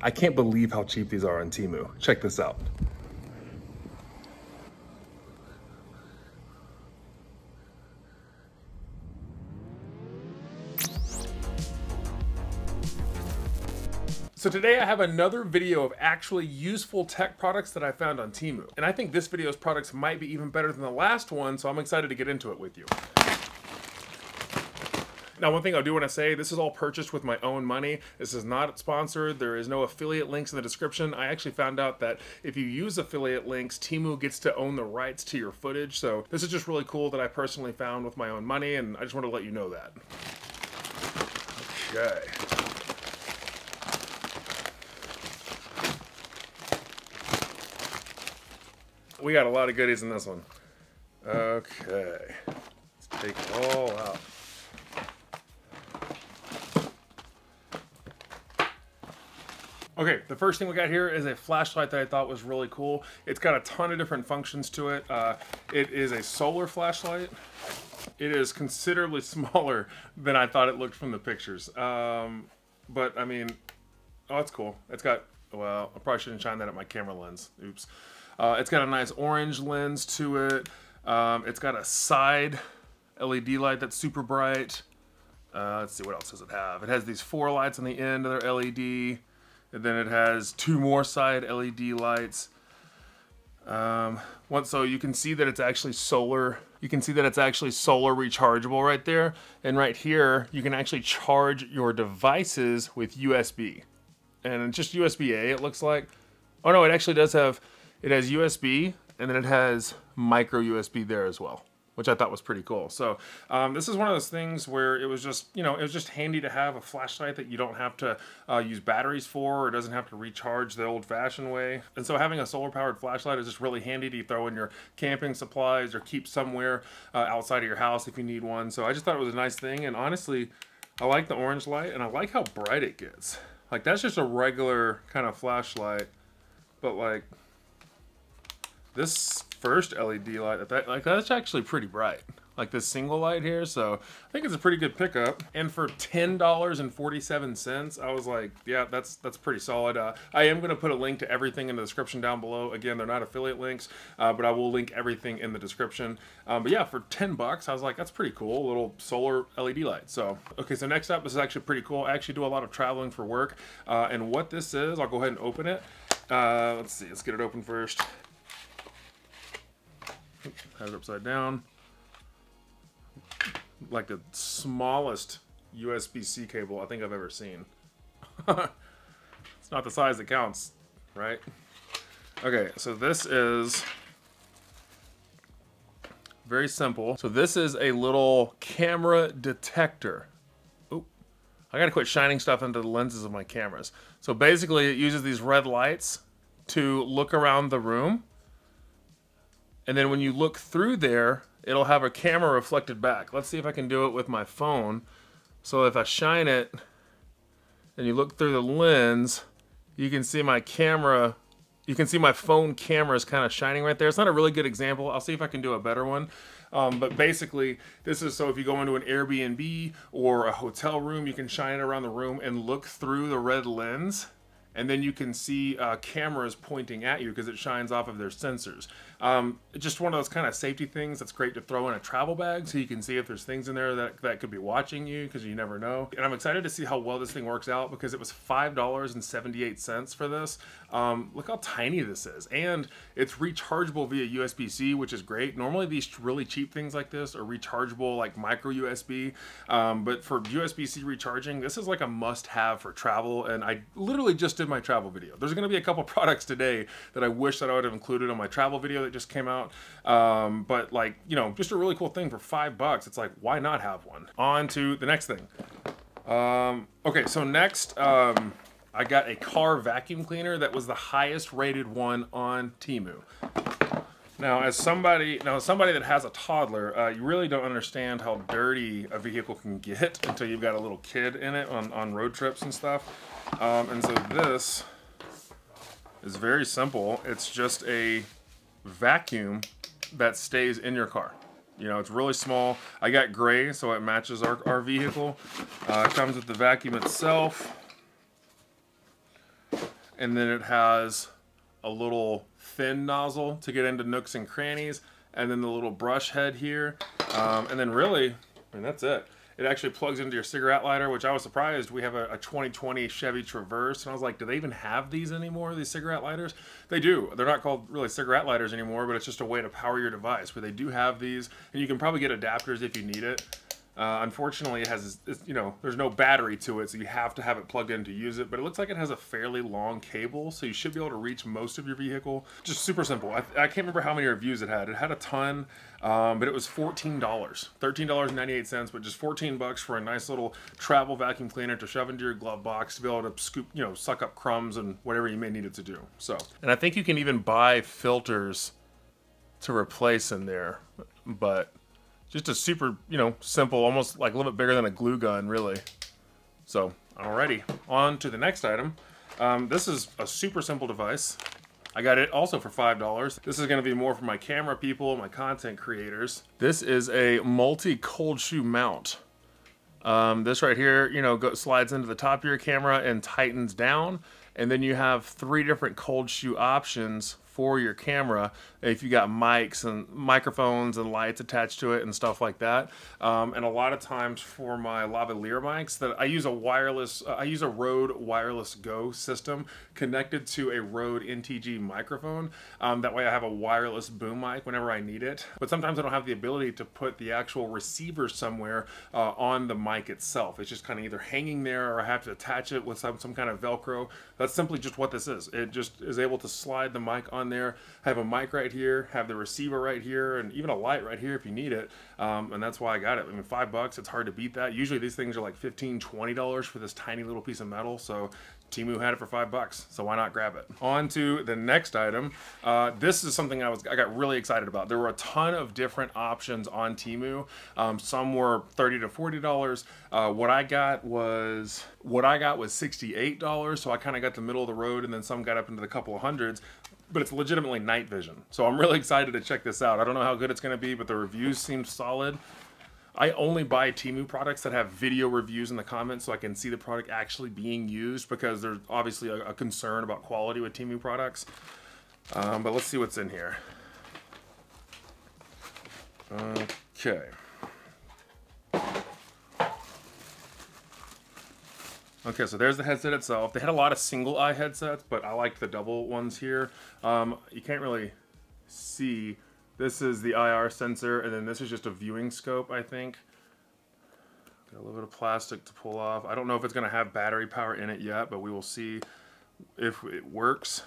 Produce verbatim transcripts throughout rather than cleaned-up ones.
I can't believe how cheap these are on Temu. Check this out. So today I have another video of actually useful tech products that I found on Temu. And I think this video's products might be even better than the last one, so I'm excited to get into it with you. Now, one thing I do want to say, this is all purchased with my own money. This is not sponsored. There is no affiliate links in the description. I actually found out that if you use affiliate links, Temu gets to own the rights to your footage. So this is just really cool that I personally found with my own money, and I just want to let you know that. Okay. We got a lot of goodies in this one. Okay, let's take it all out. Okay, the first thing we got here is a flashlight that I thought was really cool. It's got a ton of different functions to it. Uh, it is a solar flashlight. It is considerably smaller than I thought it looked from the pictures. Um, but I mean, oh, it's cool. It's got, well, I probably shouldn't shine that at my camera lens. Oops. Uh, it's got a nice orange lens to it. Um, it's got a side L E D light that's super bright. Uh, let's see, what else does it have? It has these four lights on the end that are L E D. And then it has two more side L E D lights. Um, one, so you can see that it's actually solar. You can see that it's actually solar rechargeable right there. And right here, you can actually charge your devices with U S B. And it's just U S B A, it looks like. Oh no, it actually does have... It has U S B, and then it has micro U S B there as well, which I thought was pretty cool. So um, this is one of those things where it was just, you know, it was just handy to have a flashlight that you don't have to uh, use batteries for, or doesn't have to recharge the old fashioned way. And so having a solar powered flashlight is just really handy to throw in your camping supplies or keep somewhere uh, outside of your house if you need one. So I just thought it was a nice thing. And honestly, I like the orange light, and I like how bright it gets. Like, that's just a regular kind of flashlight, but like, this first L E D light, that, like, that's actually pretty bright. Like this single light here, so I think it's a pretty good pickup. And for ten dollars and forty-seven cents, I was like, yeah, that's that's pretty solid. Uh, I am gonna put a link to everything in the description down below. Again, they're not affiliate links, uh, but I will link everything in the description. Um, but yeah, for ten bucks, I was like, that's pretty cool, a little solar L E D light. So, okay, so next up, this is actually pretty cool. I actually do a lot of traveling for work. Uh, and what this is, I'll go ahead and open it. Uh, let's see, let's get it open first. Have it upside down. Like the smallest U S B C cable I think I've ever seen. It's not the size that counts, right? Okay, so this is very simple. So this is a little camera detector. Oop. I gotta quit shining stuff into the lenses of my cameras. So basically it uses these red lights to look around the room. And then when you look through there, it'll have a camera reflected back. Let's see if I can do it with my phone. So if I shine it and you look through the lens, you can see my camera, you can see my phone camera is kind of shining right there. It's not a really good example. I'll see if I can do a better one. Um, but basically, this is so if you go into an Airbnb or a hotel room, you can shine it around the room and look through the red lens. And then you can see uh, cameras pointing at you because it shines off of their sensors. Um, just one of those kind of safety things that's great to throw in a travel bag so you can see if there's things in there that, that could be watching you, because you never know. And I'm excited to see how well this thing works out, because it was five dollars and seventy-eight cents for this. Um, look how tiny this is. And it's rechargeable via U S B C, which is great. Normally these really cheap things like this are rechargeable like micro U S B. Um, but for U S B C recharging, this is like a must-have for travel. And I literally just did my travel video. There's going to be a couple products today that I wish that I would have included on my travel video that just came out. Um, but like, you know, just a really cool thing for five bucks. It's like, why not have one? On to the next thing. Um, okay. So next, um, I got a car vacuum cleaner that was the highest rated one on Temu. Now, as somebody, now as somebody that has a toddler, uh, you really don't understand how dirty a vehicle can get until you've got a little kid in it on, on road trips and stuff. Um, and so this is very simple. It's just a vacuum that stays in your car. You know, it's really small. I got gray, so it matches our, our vehicle. Uh, it comes with the vacuum itself. and then it has a little thin nozzle to get into nooks and crannies, and then the little brush head here, um, and then really, I mean, that's it. It actually plugs into your cigarette lighter, which I was surprised. We have a, a twenty twenty Chevy Traverse, and I was like, do they even have these anymore, these cigarette lighters? They do. They're not called really cigarette lighters anymore, but it's just a way to power your device, but they do have these, and you can probably get adapters if you need it. Uh, unfortunately, it has, you know, there's no battery to it, so you have to have it plugged in to use it, but it looks like it has a fairly long cable, so you should be able to reach most of your vehicle. Just super simple. I, I can't remember how many reviews it had. It had a ton, um, but it was fourteen dollars, thirteen ninety-eight, but just fourteen bucks for a nice little travel vacuum cleaner to shove into your glove box to be able to scoop, you know, suck up crumbs and whatever you may need it to do. So, and I think you can even buy filters to replace in there, but just a super, you know, simple, almost like a little bit bigger than a glue gun, really. So, alrighty, on to the next item. Um, this is a super simple device. I got it also for five dollars. This is gonna be more for my camera people, my content creators. This is a multi-cold shoe mount. Um, this right here, you know, go, slides into the top of your camera and tightens down. And then you have three different cold shoe options for your camera if you got mics and microphones and lights attached to it and stuff like that. Um, and a lot of times for my lavalier mics, that I use a wireless, uh, I use a Rode Wireless Go system connected to a Rode N T G microphone. Um, that way I have a wireless boom mic whenever I need it. But sometimes I don't have the ability to put the actual receiver somewhere uh, on the mic itself. It's just kind of either hanging there or I have to attach it with some, some kind of Velcro. That's simply just what this is. It just is able to slide the mic on there, have a mic right here, have the receiver right here, and even a light right here if you need it. Um, and that's why I got it. I mean, five bucks, it's hard to beat that. Usually these things are like fifteen, twenty dollars for this tiny little piece of metal. So Temu had it for five bucks, so why not grab it? On to the next item. Uh, this is something I was I got really excited about. There were a ton of different options on Temu. Um, some were thirty to forty dollars. Uh, what I got was what I got was sixty-eight dollars. So I kind of got the middle of the road, and then some got up into the couple of hundreds. But it's legitimately night vision. So I'm really excited to check this out. I don't know how good it's gonna be, but the reviews seem solid. I only buy Temu products that have video reviews in the comments so I can see the product actually being used, because there's obviously a, a concern about quality with Temu products. Um, but let's see what's in here. Okay. Okay, so there's the headset itself. They had a lot of single eye headsets, but I like the double ones here. Um, you can't really see. This is the I R sensor, and then this is just a viewing scope, I think. Got a little bit of plastic to pull off. I don't know if it's gonna have battery power in it yet, but we will see if it works.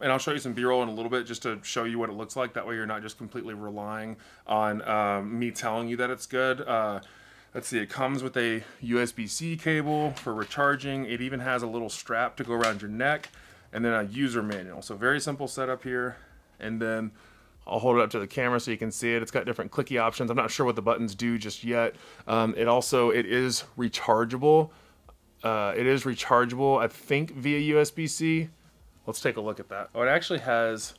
And I'll show you some B-roll in a little bit just to show you what it looks like. That way you're not just completely relying on um, me telling you that it's good. Uh, Let's see, it comes with a U S B C cable for recharging. It even has a little strap to go around your neck, and then a user manual. So very simple setup here. And then I'll hold it up to the camera so you can see it. It's got different clicky options. I'm not sure what the buttons do just yet. Um, it also, it is rechargeable. Uh, it is rechargeable, I think, via U S B C. Let's take a look at that. Oh, it actually has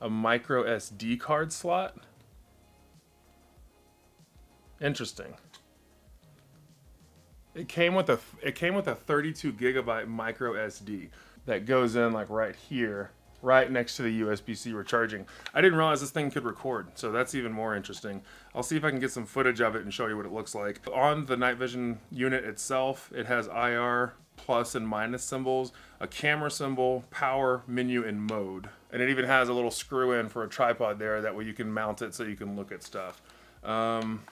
a micro S D card slot. Interesting. It came with a it came with a thirty-two gigabyte micro S D that goes in like right here, right next to the U S B C recharging. I didn't realize this thing could record, so that's even more interesting. I'll see if I can get some footage of it and show you what it looks like. On the night vision unit itself, it has I R plus and minus symbols, a camera symbol, power, menu, and mode. And it even has a little screw in for a tripod there, that way you can mount it so you can look at stuff. Um,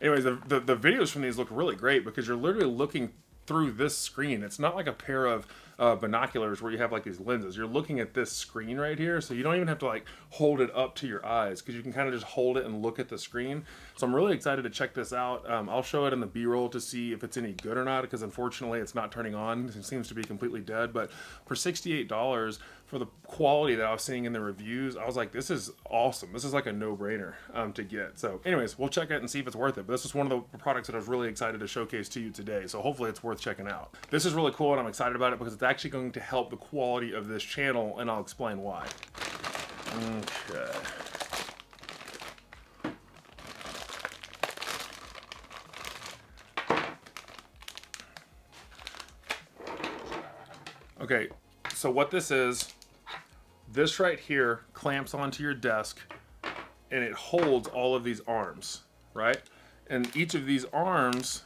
Anyways, the, the, the videos from these look really great because you're literally looking through this screen. It's not like a pair of uh, binoculars where you have like these lenses. You're looking at this screen right here, so you don't even have to like hold it up to your eyes because you can kind of just hold it and look at the screen. So I'm really excited to check this out. Um, I'll show it in the B-roll to see if it's any good or not, because unfortunately it's not turning on. It seems to be completely dead, but for sixty-eight dollars, for the quality that I was seeing in the reviews, I was like, this is awesome. This is like a no-brainer um, to get. So anyways, we'll check it and see if it's worth it. But this is one of the products that I was really excited to showcase to you today. So hopefully it's worth checking out. This is really cool and I'm excited about it because it's actually going to help the quality of this channel, and I'll explain why. Okay. Okay, so what this is, this right here clamps onto your desk and it holds all of these arms, right? And each of these arms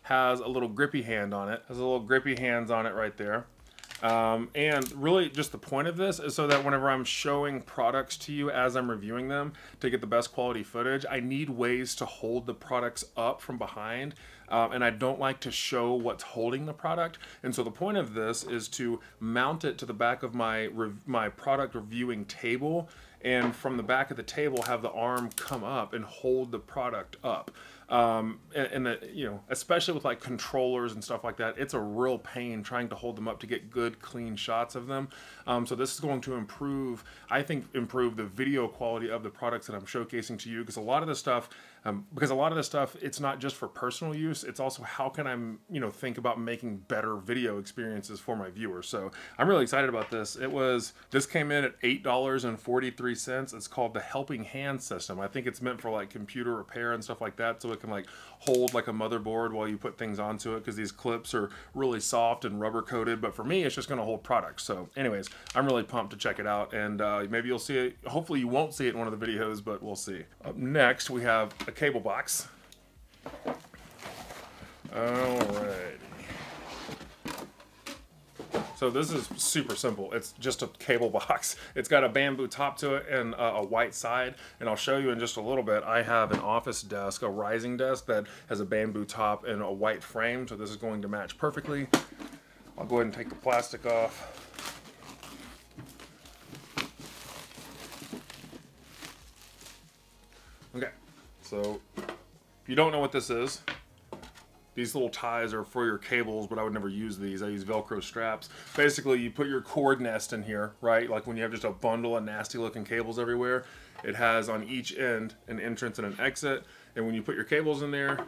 has a little grippy hand on it, has a little grippy hands on it right there. Um, and really just the point of this is so that whenever I'm showing products to you as I'm reviewing them to get the best quality footage, I need ways to hold the products up from behind. Um, and I don't like to show what's holding the product. And so the point of this is to mount it to the back of my, my product reviewing table, and from the back of the table have the arm come up and hold the product up. Um, and, and the, you know, especially with like controllers and stuff like that, it's a real pain trying to hold them up to get good, clean shots of them. Um, so this is going to improve, I think, improve the video quality of the products that I'm showcasing to you, because a lot of the stuff, um, because a lot of the stuff, it's not just for personal use. It's also how can I, you know, think about making better video experiences for my viewers. So I'm really excited about this. It was, this came in at eight dollars and forty-three cents. It's called the Helping Hand System. I think it's meant for like computer repair and stuff like that. So it can like hold like a motherboard while you put things onto it, because these clips are really soft and rubber coated, but for me it's just going to hold products. So anyways, I'm really pumped to check it out, and uh, maybe you'll see it. Hopefully you won't see it in one of the videos, but we'll see. Up next we have a cable box. Alright, so this is super simple. It's just a cable box. It's got a bamboo top to it and a white side, and I'll show you in just a little bit. I have an office desk, a rising desk, that has a bamboo top and a white frame, so this is going to match perfectly. I'll go ahead and take the plastic off. Okay, so if you don't know what this is, these little ties are for your cables, but I would never use these. I use Velcro straps. Basically, you put your cord nest in here, right? Like when you have just a bundle of nasty looking cables everywhere, it has on each end an entrance and an exit. And when you put your cables in there,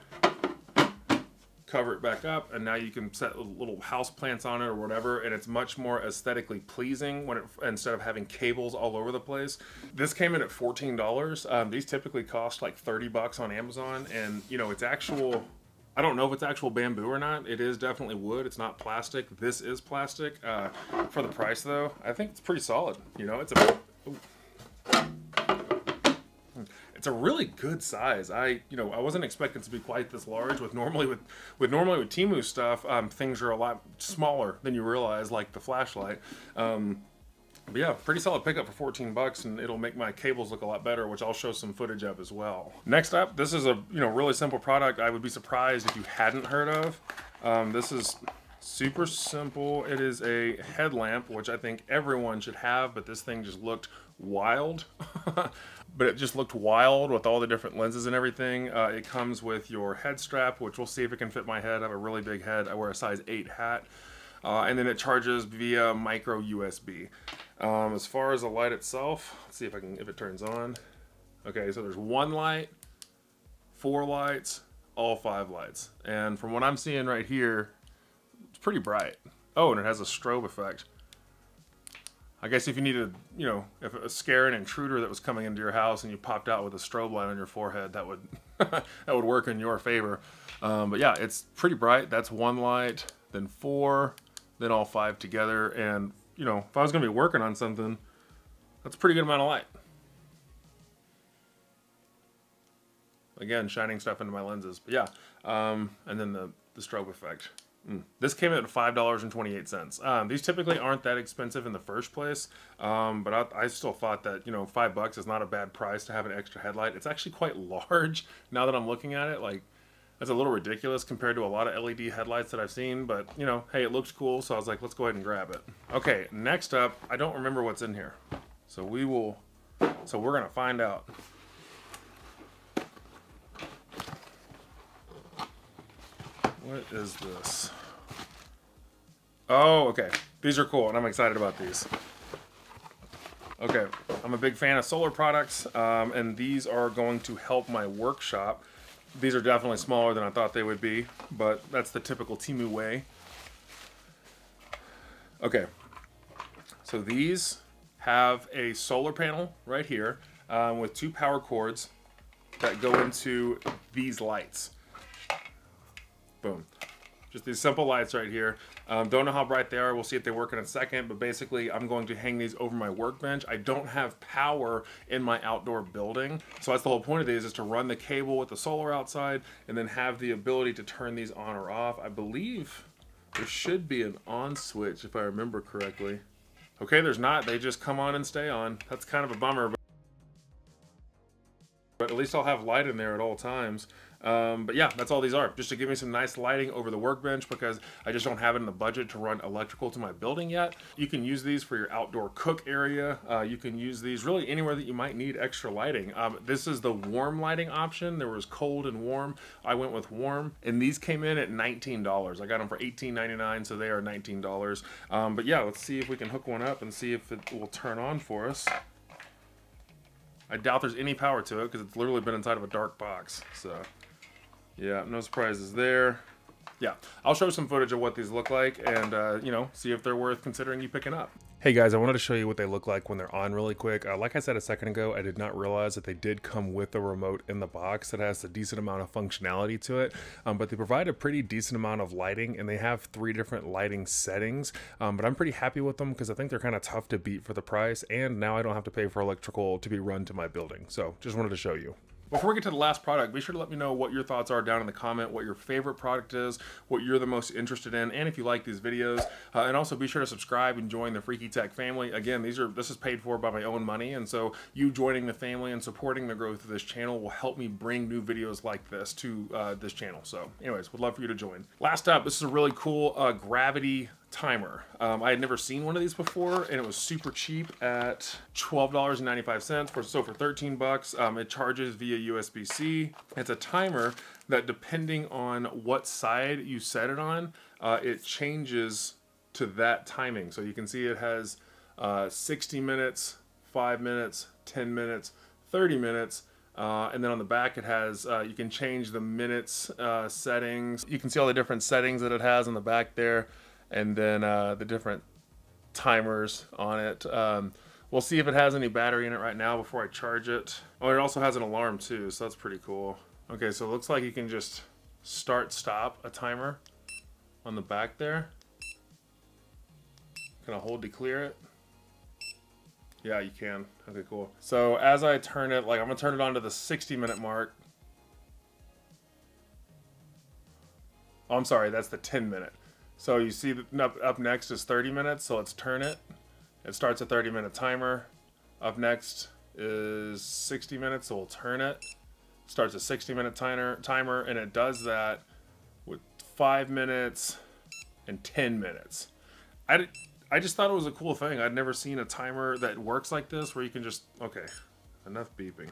cover it back up, and now you can set little house plants on it or whatever, and it's much more aesthetically pleasing when it, instead of having cables all over the place. This came in at fourteen dollars. Um, these typically cost like thirty bucks on Amazon, and you know, it's actual, I don't know if it's actual bamboo or not. It is definitely wood. It's not plastic. This is plastic. Uh, for the price though, I think it's pretty solid. You know, it's a, ooh. It's a really good size. I, you know, I wasn't expecting it to be quite this large. With normally with, with normally with Temu stuff, um, things are a lot smaller than you realize, like the flashlight. Um, But yeah, pretty solid pickup for fourteen bucks, and it'll make my cables look a lot better, which I'll show some footage of as well. Next up, this is a you know really simple product. I would be surprised if you hadn't heard of. Um, this is super simple. It is a headlamp, which I think everyone should have, but this thing just looked wild. But it just looked wild with all the different lenses and everything. Uh, it comes with your head strap, which we'll see if it can fit my head. I have a really big head. I wear a size eight hat. Uh, and then it charges via micro U S B. Um, as far as the light itself, let's see if I can if it turns on. Okay, so there's one light, four lights, all five lights, and from what I'm seeing right here, it's pretty bright. Oh, and it has a strobe effect. I guess if you needed, you know, if it was scare an intruder that was coming into your house and you popped out with a strobe light on your forehead, that would that would work in your favor. Um, but yeah, it's pretty bright. That's one light, then four, then all five together, and you know, if I was gonna be working on something, that's a pretty good amount of light. Again, shining stuff into my lenses, but yeah. Um, and then the, the strobe effect. Mm. This came in at five dollars and twenty-eight cents. Um, these typically aren't that expensive in the first place, um, but I, I still thought that, you know, five bucks is not a bad price to have an extra headlight. It's actually quite large now that I'm looking at it. Like, that's a little ridiculous compared to a lot of L E D headlights that I've seen, but you know, hey, it looks cool, so I was like, let's go ahead and grab it. Okay, next up, I don't remember what's in here, so we will, so we're gonna find out. What is this? Oh, okay, these are cool, and I'm excited about these. Okay, I'm a big fan of solar products, um, and these are going to help my workshop. These are definitely smaller than I thought they would be, but that's the typical Temu way. Okay, so these have a solar panel right here um, with two power cords that go into these lights. Boom. Just these simple lights right here. Um, don't know how bright they are. We'll see if they work in a second, but basically I'm going to hang these over my workbench. I don't have power in my outdoor building. So that's the whole point of these, is to run the cable with the solar outside and then have the ability to turn these on or off. I believe there should be an on switch if I remember correctly. Okay, there's not. They just come on and stay on. That's kind of a bummer, but, but at least I'll have light in there at all times. Um, but yeah, that's all these are, just to give me some nice lighting over the workbench, because I just don't have it in the budget to run electrical to my building yet. You can use these for your outdoor cook area. Uh, you can use these really anywhere that you might need extra lighting. Um, this is the warm lighting option. There was cold and warm. I went with warm, and these came in at nineteen dollars. I got them for eighteen ninety-nine, so they are nineteen dollars. Um, but yeah, let's see if we can hook one up and see if it will turn on for us. I doubt there's any power to it because it's literally been inside of a dark box, so. Yeah, no surprises there. Yeah, I'll show some footage of what these look like and, uh, you know, see if they're worth considering you picking up. Hey guys, I wanted to show you what they look like when they're on really quick. Uh, like I said a second ago, I did not realize that they did come with a remote in the box that has a decent amount of functionality to it, um, but they provide a pretty decent amount of lighting, and they have three different lighting settings, um, but I'm pretty happy with them because I think they're kind of tough to beat for the price, and now I don't have to pay for electrical to be run to my building. So just wanted to show you. Before we get to the last product, be sure to let me know what your thoughts are down in the comment, what your favorite product is, what you're the most interested in, and if you like these videos. Uh, and also be sure to subscribe and join the Freaky Tech family. Again, these are this is paid for by my own money, and so you joining the family and supporting the growth of this channel will help me bring new videos like this to uh, this channel. So anyways, would love for you to join. Last up, this is a really cool uh, gravity timer. Um, I had never seen one of these before, and it was super cheap at twelve ninety-five for, so for thirteen bucks. Um, it charges via U S B C. It's a timer that, depending on what side you set it on, uh, it changes to that timing. So you can see it has uh, sixty minutes, five minutes, ten minutes, thirty minutes, Uh, and then on the back it has, uh, you can change the minutes uh, settings. You can see all the different settings that it has on the back there, and then uh, the different timers on it. Um, we'll see if it has any battery in it right now before I charge it. Oh, it also has an alarm too, so that's pretty cool. Okay, so it looks like you can just start, stop a timer on the back there. Can I hold to clear it? Yeah, you can. Okay, cool. So as I turn it, like I'm gonna turn it on to the sixty minute mark. Oh, I'm sorry, that's the ten minute. So you see up, up next is thirty minutes, so let's turn it. It starts a thirty minute timer. Up next is sixty minutes, so we'll turn it. Starts a sixty minute timer, and it does that with five minutes and ten minutes. I did, I just thought it was a cool thing. I'd never seen a timer that works like this, where you can just, okay, enough beeping.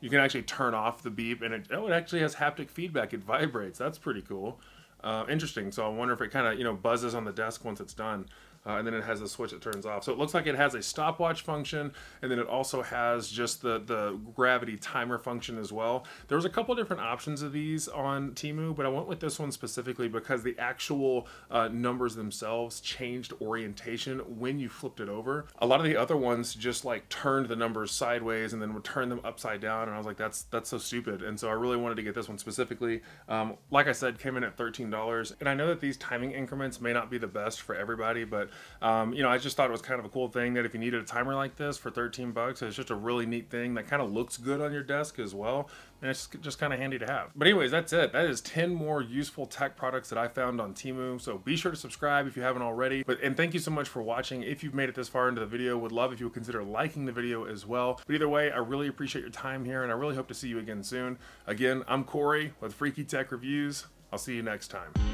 You can actually turn off the beep, and it, oh, it actually has haptic feedback. It vibrates. That's pretty cool. Uh, interesting. So I wonder if it kind of, you know, buzzes on the desk once it's done. Uh, and then it has a switch that turns off. So it looks like it has a stopwatch function, and then it also has just the, the gravity timer function as well. There was a couple different options of these on Temu, but I went with this one specifically because the actual uh, numbers themselves changed orientation when you flipped it over. A lot of the other ones just like turned the numbers sideways and then would turn them upside down, and I was like, that's that's so stupid. And so I really wanted to get this one specifically. Um, like I said, came in at thirteen dollars, and I know that these timing increments may not be the best for everybody, but Um, you know, I just thought it was kind of a cool thing that if you needed a timer like this for thirteen bucks, it's just a really neat thing that kind of looks good on your desk as well. And it's just kind of handy to have. But anyways, that's it. That is ten more useful tech products that I found on Temu. So be sure to subscribe if you haven't already. But and thank you so much for watching. If you've made it this far into the video, would love if you would consider liking the video as well. But either way, I really appreciate your time here, and I really hope to see you again soon. Again, I'm Corey with Freaky Tech Reviews. I'll see you next time.